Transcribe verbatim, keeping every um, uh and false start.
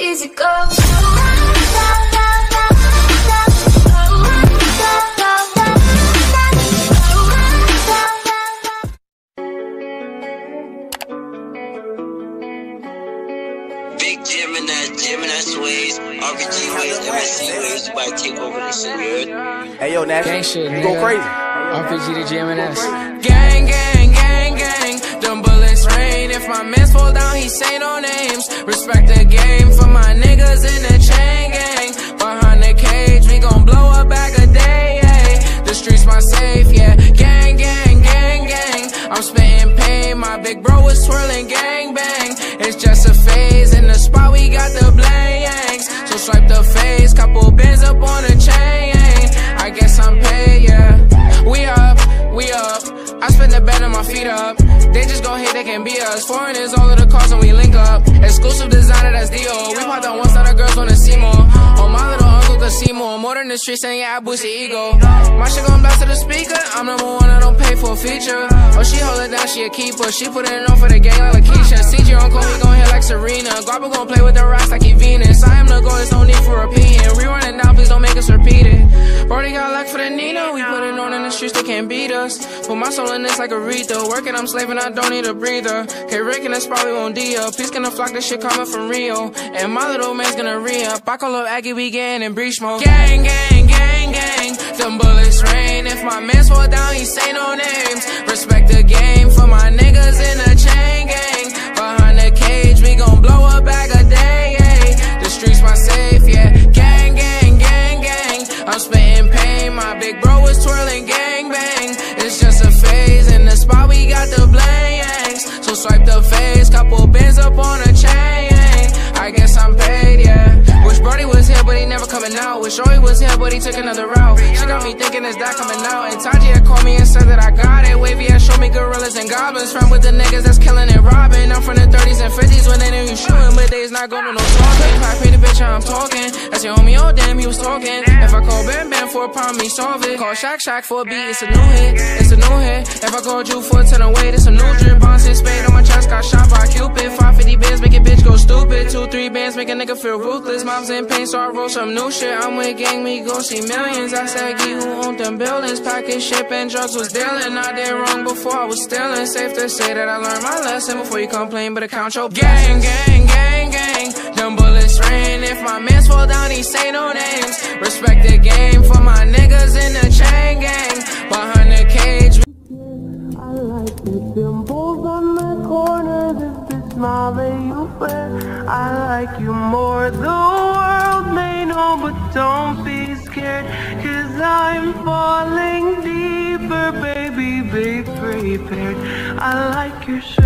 easy goes. Big Gemini, Gemini sways, R B G ways, M S C ways, about to take over this shit. Hey yo, Nash, gang shit, you go crazy. R B G to Gemini. Gang, gang, gang, gang, them bullets rain. If my mans fall down, he say no names. Respect the game for my niggas in the chain gang. Behind the cage, we gon' blow up back a day, ay. The streets my safe, yeah. Gang, gang, gang, gang, I'm spittin' pain. My big bro was swirling gang bang. It's just a phase, in the spot we got the blanks. So swipe the face, couple bands up on the chain. I guess I'm paid, yeah. We up, we up, I spend the bed and my feet up. They just gon' hate, they can't be us. Foreigners all of the cars and we link up. Exclusive designer, that's Dio. We popped on one side, the girls wanna see more. On my little uncle could see more. More than the streets and yeah, I boost the ego. My shit gon' blast to the speaker. I'm number one, I don't pay for a feature. Oh, she hold it down, she a keeper. She put it on for the gang like Lakeisha. C J uncle, we gon' hit like Serena. Guapa gon' play with the rocks like he Venus. I am the goal, there's no need for repeating. Rerun it now, please don't make us repeat it. Brody got luck for the Nina. We put it on in the streets, they can't beat us. Put my soul in this like Aretha. Working, I'm slaving, I don't need a breather. K Rick and this probably won't deal. Please can the flock, this shit coming from Rio. And my little man's gonna re-up. I call up Aggie, we getting in breach mode. Gang, gang, gang, gang, them bullets rain. If my mans fall down, he say no names. Respect the game for my niggas in the chain gang. Behind the cage, we gon' blow up back a day, ay. The streets my safe, yeah. Gang, gang, gang, gang, I'm spittin' pain. My big bro was twirling gang bang. It's just a phase, in the spot we got the blanks. So swipe the face, couple bands up on a chain. I guess I'm paid, yeah. Wish Brody was here, but he never coming out. Wish Joey was here, but he took another route. She got me thinking, is that coming out? And Taji had called me and said that I got it. Wavy had showed me gorillas and goblins. Friend with the niggas that's killing and robbing. I'm from the thirties and fifties when they knew you shooting, but they's not going to no talking. Clap me the bitch, I'm talking. That's your homie, oh damn, he was talking. If I call Ben Ben for a problem, he solve it. Call Shaq Shaq for a beat, it's a new hit, it's a new hit. If I call Drew for a ten away, it's a new drip. Bonds and spade on my chest, got shot by Cupid. five fifty bands, make a bitch go stupid. Two, three bands, make a nigga feel ruthless. Mom's in pain, so I roll some new shit. I'm with gang, we gon' see millions. I said, you who owned them buildings. Package, shipping, drugs was dealing. I did wrong before I was stealing. Safe to say that I learned my lesson before you complain, but account your blessings. Gang, gang, gang, gang, them bullets rain. If my mans fall down, he say no names. Respect the game for my niggas in the chain gang. Behind the cage, I like the dimples on the corner. This is my baby. I like you more. The world may know, but don't be scared, 'cause I'm falling deeper, baby. Be prepared. I like your shirt.